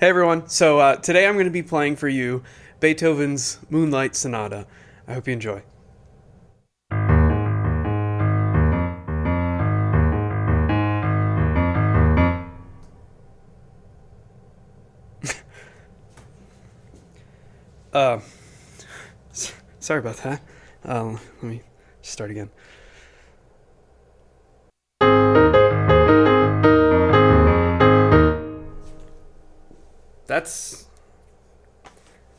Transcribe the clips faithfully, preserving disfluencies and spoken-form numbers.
Hey everyone, so uh, today I'm going to be playing for you Beethoven's Moonlight Sonata. I hope you enjoy. uh, sorry about that. Um, let me start again. That's,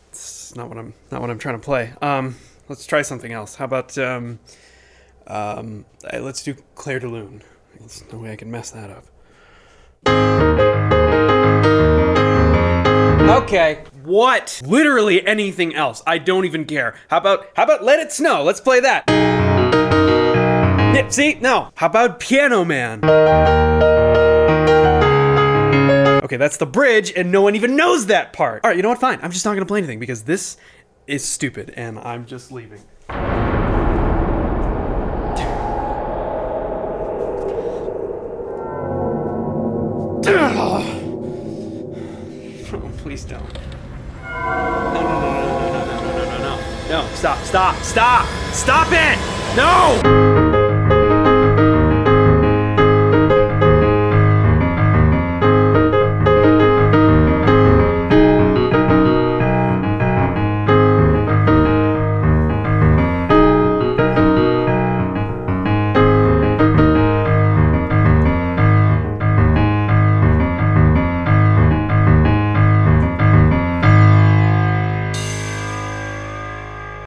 that's not what I'm not what I'm trying to play. Um, let's try something else. How about um, um, let's do Clair de Lune. There's no way I can mess that up. Okay. What? Literally anything else. I don't even care. How about how about Let It Snow? Let's play that. Yeah, see? No. How about Piano Man? Okay, that's the bridge, and no one even knows that part. All right, you know what? Fine. I'm just not gonna play anything because this is stupid, and I'm just leaving. Oh, please don't. No, no, no, no, no, no, no, no, no, no, no, no, stop, stop, stop, stop it! No!